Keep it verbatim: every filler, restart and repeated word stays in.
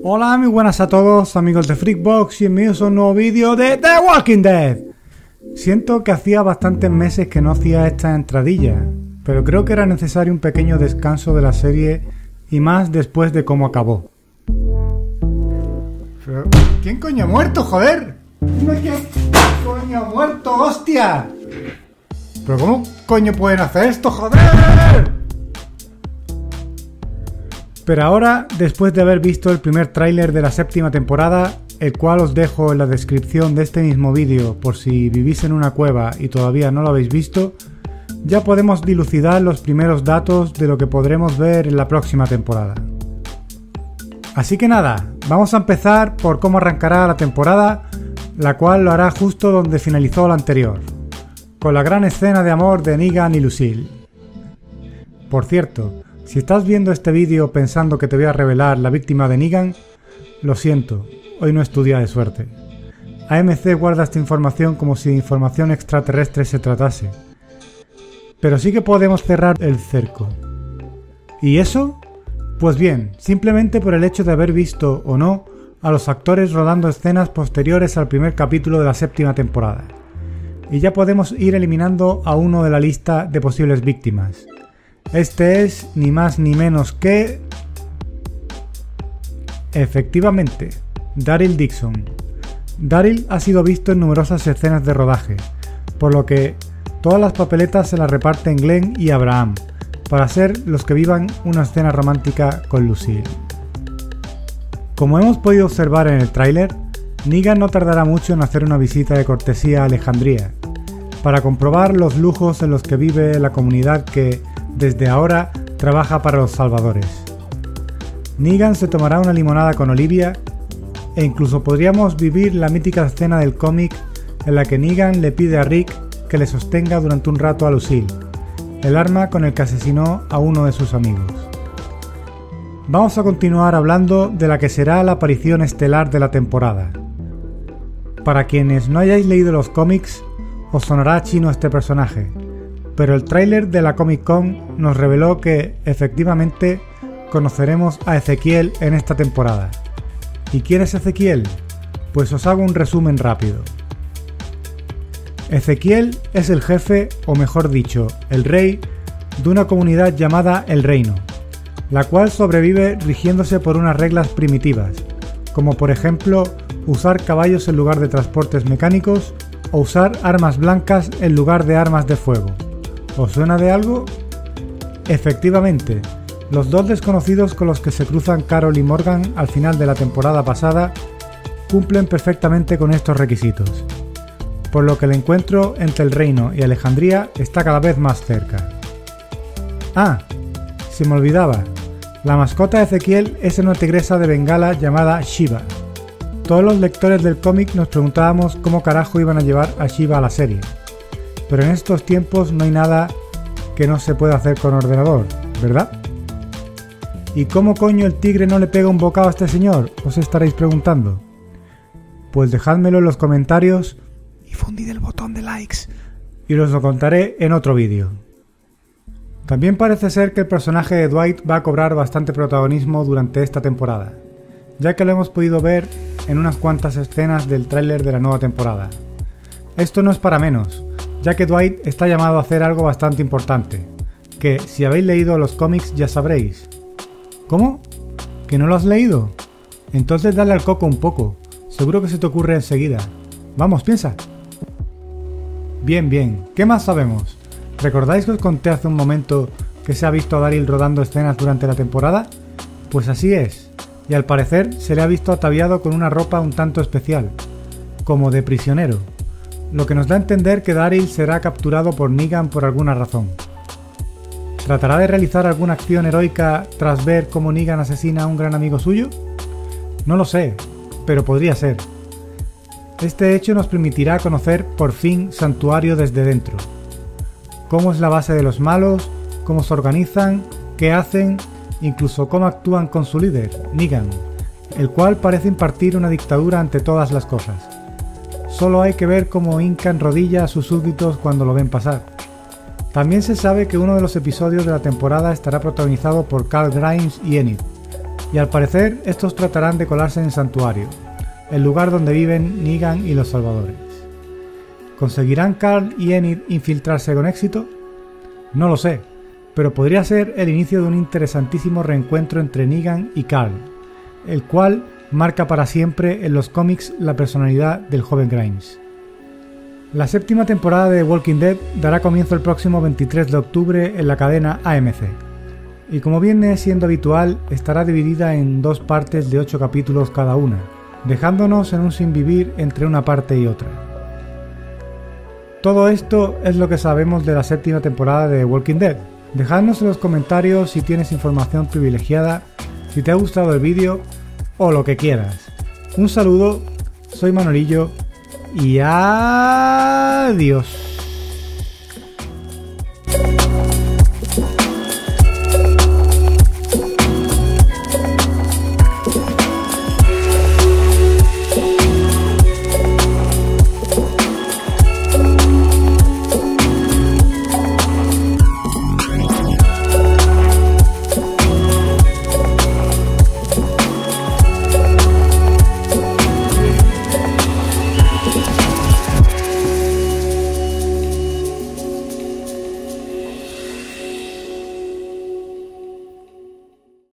Hola, muy buenas a todos amigos de Freakbox, y bienvenidos a un nuevo vídeo de The Walking Dead. Siento que hacía bastantes meses que no hacía estas entradillas, pero creo que era necesario un pequeño descanso de la serie, y más después de cómo acabó. Pero, ¿quién coño ha muerto, joder? Dime quién coño ha muerto, hostia. Pero ¿cómo coño pueden hacer esto, joder? Pero ahora, después de haber visto el primer tráiler de la séptima temporada, el cual os dejo en la descripción de este mismo vídeo por si vivís en una cueva y todavía no lo habéis visto, ya podemos dilucidar los primeros datos de lo que podremos ver en la próxima temporada. Así que nada, vamos a empezar por cómo arrancará la temporada, la cual lo hará justo donde finalizó la anterior, con la gran escena de amor de Negan y Lucille. Por cierto, si estás viendo este vídeo pensando que te voy a revelar la víctima de Negan, lo siento, hoy no es tu día de suerte. A M C guarda esta información como si de información extraterrestre se tratase. Pero sí que podemos cerrar el cerco. ¿Y eso? Pues bien, simplemente por el hecho de haber visto o no a los actores rodando escenas posteriores al primer capítulo de la séptima temporada. Y ya podemos ir eliminando a uno de la lista de posibles víctimas. Este es, ni más ni menos que... Efectivamente, Daryl Dixon. Daryl ha sido visto en numerosas escenas de rodaje, por lo que todas las papeletas se las reparten Glenn y Abraham, para ser los que vivan una escena romántica con Lucille. Como hemos podido observar en el tráiler, Negan no tardará mucho en hacer una visita de cortesía a Alexandria, para comprobar los lujos en los que vive la comunidad que... desde ahora trabaja para los salvadores. Negan se tomará una limonada con Olivia e incluso podríamos vivir la mítica escena del cómic en la que Negan le pide a Rick que le sostenga durante un rato a Lucille, el arma con el que asesinó a uno de sus amigos. Vamos a continuar hablando de la que será la aparición estelar de la temporada. Para quienes no hayáis leído los cómics, os sonará chino este personaje, pero el tráiler de la Comic-Con nos reveló que, efectivamente, conoceremos a Ezequiel en esta temporada. ¿Y quién es Ezequiel? Pues os hago un resumen rápido. Ezequiel es el jefe, o mejor dicho, el rey, de una comunidad llamada El Reino, la cual sobrevive rigiéndose por unas reglas primitivas, como por ejemplo, usar caballos en lugar de transportes mecánicos o usar armas blancas en lugar de armas de fuego. ¿Os suena de algo? Efectivamente, los dos desconocidos con los que se cruzan Carol y Morgan al final de la temporada pasada cumplen perfectamente con estos requisitos, por lo que el encuentro entre El Reino y Alexandria está cada vez más cerca. Ah, se me olvidaba, la mascota de Ezequiel es una tigresa de Bengala llamada Shiva. Todos los lectores del cómic nos preguntábamos cómo carajo iban a llevar a Shiva a la serie. Pero en estos tiempos no hay nada que no se pueda hacer con ordenador, ¿verdad? ¿Y cómo coño el tigre no le pega un bocado a este señor? Os estaréis preguntando. Pues dejádmelo en los comentarios y fundid el botón de likes y os lo contaré en otro vídeo. También parece ser que el personaje de Dwight va a cobrar bastante protagonismo durante esta temporada, ya que lo hemos podido ver en unas cuantas escenas del tráiler de la nueva temporada. Esto no es para menos, ya que Dwight está llamado a hacer algo bastante importante, que si habéis leído los cómics ya sabréis. ¿Cómo? ¿Que no lo has leído? Entonces dale al coco un poco, seguro que se te ocurre enseguida. Vamos, piensa. Bien, bien, ¿qué más sabemos? ¿Recordáis que os conté hace un momento que se ha visto a Daryl rodando escenas durante la temporada? Pues así es, y al parecer se le ha visto ataviado con una ropa un tanto especial, como de prisionero, lo que nos da a entender que Daryl será capturado por Negan por alguna razón. ¿Tratará de realizar alguna acción heroica tras ver cómo Negan asesina a un gran amigo suyo? No lo sé, pero podría ser. Este hecho nos permitirá conocer por fin Santuario desde dentro. Cómo es la base de los malos, cómo se organizan, qué hacen, incluso cómo actúan con su líder, Negan, el cual parece impartir una dictadura ante todas las cosas. Solo hay que ver cómo hincan rodillas a sus súbditos cuando lo ven pasar. También se sabe que uno de los episodios de la temporada estará protagonizado por Carl Grimes y Enid, y al parecer estos tratarán de colarse en el santuario, el lugar donde viven Negan y los salvadores. ¿Conseguirán Carl y Enid infiltrarse con éxito? No lo sé, pero podría ser el inicio de un interesantísimo reencuentro entre Negan y Carl, el cual marca para siempre en los cómics la personalidad del joven Grimes. La séptima temporada de The Walking Dead dará comienzo el próximo veintitrés de octubre en la cadena A M C, y como viene siendo habitual estará dividida en dos partes de ocho capítulos cada una, dejándonos en un sinvivir entre una parte y otra. Todo esto es lo que sabemos de la séptima temporada de The Walking Dead. Dejadnos en los comentarios si tienes información privilegiada, si te ha gustado el vídeo o lo que quieras. Un saludo, soy Manolillo y adiós.